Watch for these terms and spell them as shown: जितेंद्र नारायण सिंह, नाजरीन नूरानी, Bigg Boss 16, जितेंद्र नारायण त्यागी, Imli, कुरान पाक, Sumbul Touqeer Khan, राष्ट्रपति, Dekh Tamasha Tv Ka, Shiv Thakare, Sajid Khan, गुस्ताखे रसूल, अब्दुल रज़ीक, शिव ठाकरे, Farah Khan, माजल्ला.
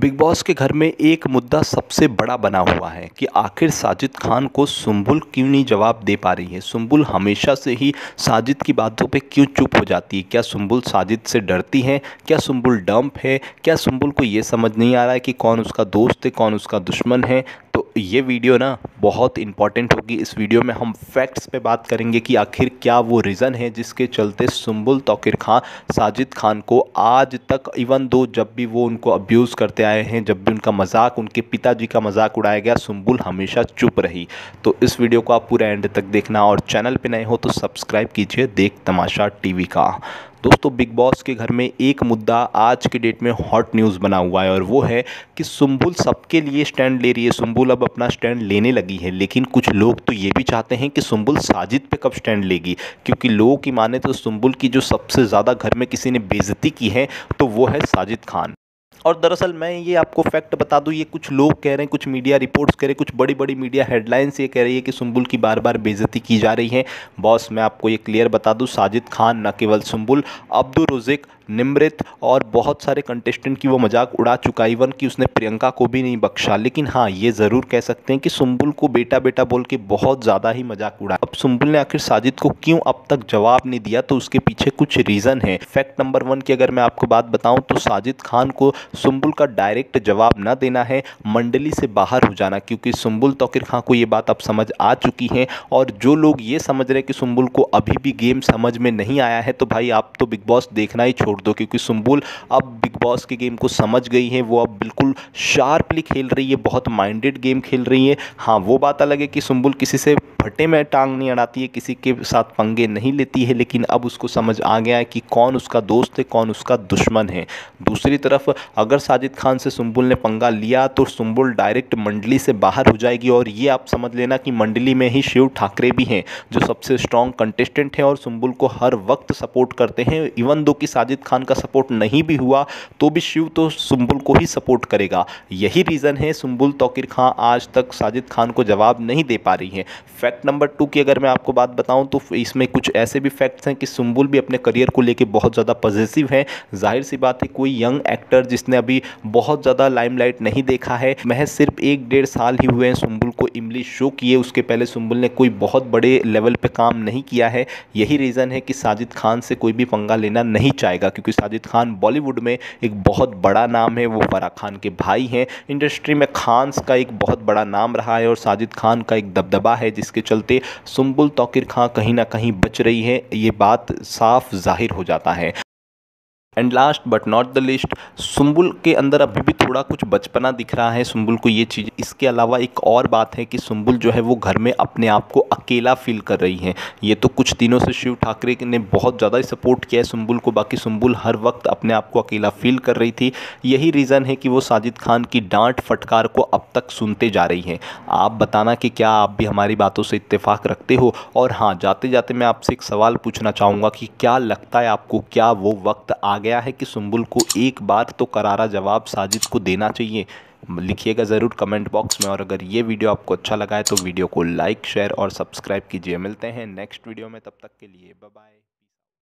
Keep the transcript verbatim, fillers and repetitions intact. Big boss के घर में एक मुद्दा सबसे बड़ा बना हुआ है कि आखिर साजिद खान को सुंबुल क्यों नहीं जवाब दे पा रही है। सुंबुल हमेशा से ही साजिद की बातों पे क्यों चुप हो जाती है? क्या सुंबुल साजिद से डरती है? क्या सुंबुल डंप है? क्या सुंबुल को ये समझ नहीं आ रहा है कि कौन उसका दोस्त है, कौन उसका दुश्मन है? तो ये वीडियो ना बहुत इंपॉर्टेंट होगी। इस वीडियो में हम फैक्ट्स पे बात करेंगे कि आखिर क्या वो रीज़न है जिसके चलते सुंबुल तौकीर खान साजिद खान को आज तक, इवन दो जब भी वो उनको अब्यूज़ करते आए हैं, जब भी उनका मजाक, उनके पिताजी का मजाक उड़ाया गया, सुंबुल हमेशा चुप रही। तो इस वीडियो को आप पूरा एंड तक देखना और चैनल पे नए हो तो सब्सक्राइब कीजिए देख तमाशा टीवी का। दोस्तों, बिग बॉस के घर में एक मुद्दा आज के डेट में हॉट न्यूज़ बना हुआ है और वो है कि सुंबुल सबके लिए स्टैंड ले रही है। सुंबुल अब अपना स्टैंड लेने लगी है, लेकिन कुछ लोग तो ये भी चाहते हैं कि सुंबुल साजिद पे कब स्टैंड लेगी, क्योंकि लोगों की माने तो सुंबुल की जो सबसे ज़्यादा घर में किसी ने बेइज्जती की है तो वो है साजिद खान। और दरअसल मैं ये आपको फैक्ट बता दूं, ये कुछ लोग कह रहे हैं, कुछ मीडिया रिपोर्ट्स कह रहे हैं, कुछ बड़ी बड़ी मीडिया हेडलाइंस ये कह रही है कि सुंबुल की बार बार बेइज्जती की जा रही है। बॉस, मैं आपको ये क्लियर बता दूं, साजिद खान न केवल सुंबुल, अब्दुल रज़ीक, निम्रत और बहुत सारे कंटेस्टेंट की वो मजाक उड़ा चुका, इवन कि उसने प्रियंका को भी नहीं बख्शा। लेकिन हाँ, ये ज़रूर कह सकते हैं कि सुंबुल को बेटा बेटा बोल के बहुत ज़्यादा ही मजाक उड़ा। अब सुंबुल ने आखिर साजिद को क्यों अब तक जवाब नहीं दिया, तो उसके पीछे कुछ रीज़न है। फैक्ट नंबर वन की अगर मैं आपको बात बताऊँ तो साजिद खान को सुंबुल का डायरेक्ट जवाब ना देना है, मंडली से बाहर हो जाना, क्योंकि सुंबुल तौकीर खान को ये बात अब समझ आ चुकी है। और जो लोग ये समझ रहे हैं कि सुंबुल को अभी भी गेम समझ में नहीं आया है, तो भाई आप तो बिग बॉस देखना ही छोड़ दो, क्योंकि सुंबुल अब बिग बॉस के गेम को समझ गई है। वो अब बिल्कुल शार्पली खेल रही है, बहुत माइंडेड गेम खेल रही है। हाँ, वो बात अलग है कि सुंबुल किसी से फटे में टांग नहीं अड़ाती है, किसी के साथ पंगे नहीं लेती है, लेकिन अब उसको समझ आ गया है कि कौन उसका दोस्त है, कौन उसका दुश्मन है। दूसरी तरफ अगर साजिद खान से सुंबुल ने पंगा लिया तो सुंबुल डायरेक्ट मंडली से बाहर हो जाएगी। और ये आप समझ लेना कि मंडली में ही शिव ठाकरे भी हैं, जो सबसे स्ट्रॉन्ग कंटेस्टेंट हैं और सुंबुल को हर वक्त सपोर्ट करते हैं। इवन दो कि साजिद खान का सपोर्ट नहीं भी हुआ तो भी शिव तो सुंबुल को ही सपोर्ट करेगा। यही रीज़न है सुंबुल तौकीर खान आज तक साजिद खान को जवाब नहीं दे पा रही है। फैक्ट नंबर टू की अगर मैं आपको बात बताऊं तो इसमें कुछ ऐसे भी फैक्ट्स हैं कि सुंबुल भी अपने करियर को लेके बहुत ज़्यादा पॉजिटिव है। जाहिर सी बात है, कोई यंग एक्टर जिसने अभी बहुत ज़्यादा लाइमलाइट नहीं देखा है, महज सिर्फ एक डेढ़ साल ही हुए हैं सुंबुल को इमली शो किए, उसके पहले सुंबुल ने कोई बहुत बड़े लेवल पर काम नहीं किया है। यही रीज़न है कि साजिद खान से कोई भी पंगा लेना नहीं चाहेगा, क्योंकि साजिद खान बॉलीवुड में एक बहुत बड़ा नाम है, वो फराह खान के भाई हैं, इंडस्ट्री में खान्स का एक बहुत बड़ा नाम रहा है और साजिद खान का एक दबदबा है, जिसके चलते सुंबुल तौकीर खान कहीं ना कहीं बच रही है, ये बात साफ जाहिर हो जाता है। And last but not the list, Sumbul के अंदर अभी भी थोड़ा कुछ बचपना दिख रहा है सुंबुल को ये चीज़। इसके अलावा एक और बात है कि सुंबुल जो है वो घर में अपने आप को अकेला फील कर रही है। ये तो कुछ दिनों से शिव ठाकरे ने बहुत ज़्यादा ही सपोर्ट किया है सुंबुल को, बाकी सुंबुल हर वक्त अपने आप को अकेला फील कर रही थी। यही रीज़न है कि वो साजिद खान की डांट फटकार को अब तक सुनते जा रही है। आप बताना कि क्या आप भी हमारी बातों से इत्तेफाक रखते हो? और हाँ, जाते जाते मैं आपसे एक सवाल पूछना चाहूँगा कि क्या लगता है आपको, क्या वो वक्त आ गया है कि सुंबुल को एक बार तो करारा जवाब साजिद को देना चाहिए? लिखिएगा ज़रूर कमेंट बॉक्स में। और अगर ये वीडियो आपको अच्छा लगा है तो वीडियो को लाइक, शेयर और सब्सक्राइब कीजिए। मिलते हैं नेक्स्ट वीडियो में, तब तक के लिए बाय बाय।